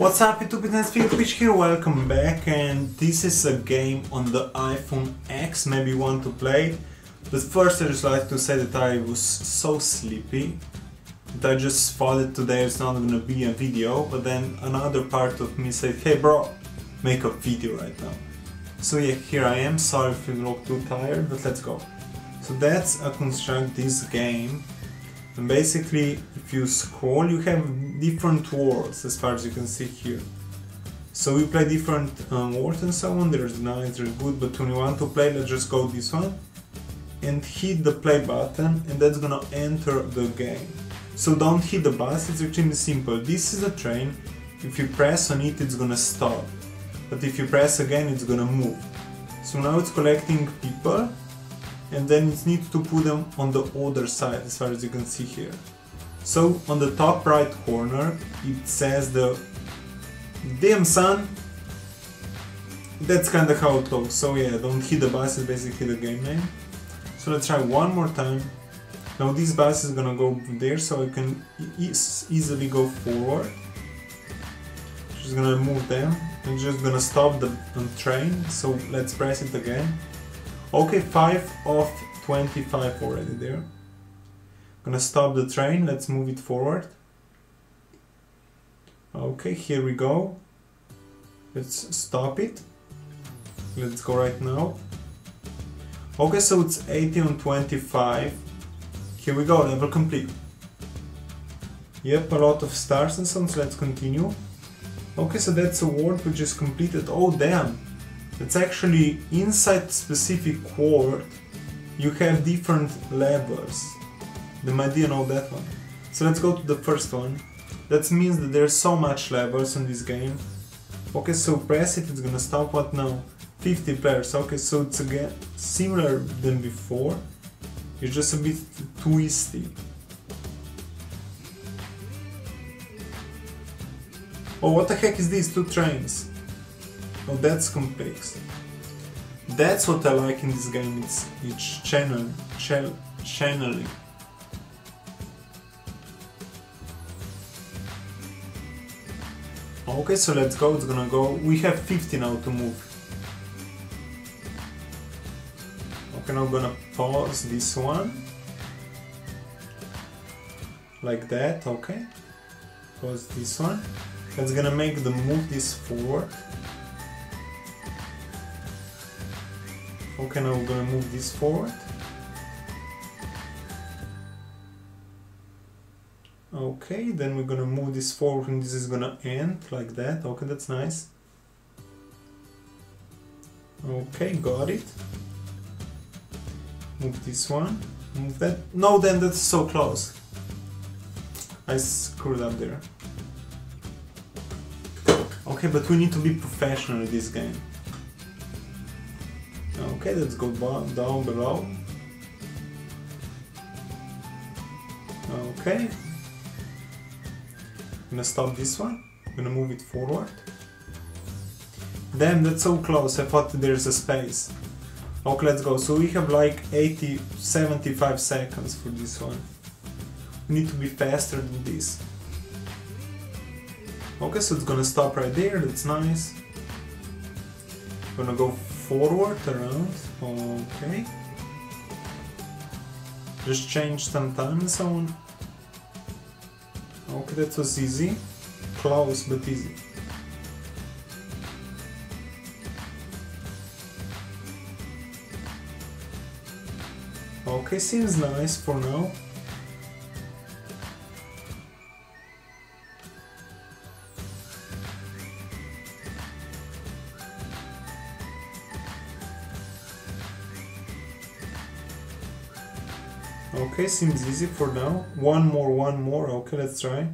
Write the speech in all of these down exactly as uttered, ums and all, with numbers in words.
What's up, YouTube? It's Nejc Filipič here, welcome back, and this is a game on the iPhone X, maybe you want to play it. But first I just like to say that I was so sleepy that I just thought that today it's not gonna be a video, but then another part of me said, hey bro, make a video right now. So yeah, here I am, sorry if you look too tired, but let's go. So that's a construct this game. And basically, if you scroll, you have different worlds, as far as you can see here. So we play different um, worlds and so on, there's nice, there's good, but when you want to play, let's just go this one and hit the play button, and that's gonna enter the game. So don't hit the bus, it's extremely simple. This is a train, if you press on it, it's gonna stop, but if you press again, it's gonna move. So now it's collecting people, and then it needs to put them on the other side, as far as you can see here. So on the top right corner it says the damn son. That's kinda how it goes. So yeah, don't hit the bus is basically the game name. So let's try one more time. Now this bus is gonna go there, so I can e easily go forward. Just gonna move them. I'm just gonna stop the, the train, so let's press it again. Okay, five of twenty-five already there. Gonna stop the train, let's move it forward. Okay, here we go. Let's stop it. Let's go right now. Okay, so it's eighty on twenty-five. Here we go, level complete. Yep, a lot of stars and so on, so let's continue. Okay, so that's a world which is completed. Oh, damn! It's actually inside specific world you have different levels. They might know that one. So let's go to the first one. That means that there's so much levels in this game. Okay, so press it, it's gonna stop what now? fifty players. Okay, so it's again similar than before. It's just a bit twisty. Oh, what the heck is this? Two trains. Oh, that's complex. That's what I like in this game, it's, it's channel, channel, channeling. Okay, so let's go, it's gonna go, we have fifty now to move. Okay, now I'm gonna pause this one. Like that, okay. Pause this one. That's gonna make the move this forward. Okay, now we're gonna move this forward. Okay, then we're gonna move this forward and this is gonna end like that. Okay, that's nice. Okay, got it. Move this one. Move that. No, then that's so close. I screwed up there. Okay, but we need to be professional in this game. Okay, let's go down below. Okay. I'm gonna stop this one. I'm gonna move it forward. Damn, that's so close. I thought there's a space. Okay, let's go. So we have like eighty, seventy-five seconds for this one. We need to be faster than this. Okay, so it's gonna stop right there. That's nice. I'm gonna go forward, around, okay. Just change some time and so on. Okay, that was easy. Close, but easy. Okay, seems nice for now. Okay, seems easy for now. One more, one more. Okay, let's try.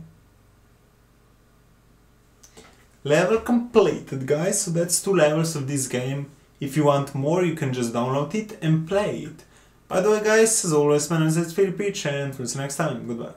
Level completed, guys. So that's two levels of this game. If you want more, you can just download it and play it. By the way, guys, as always, my name is Nejc Filipič, and until next time, goodbye.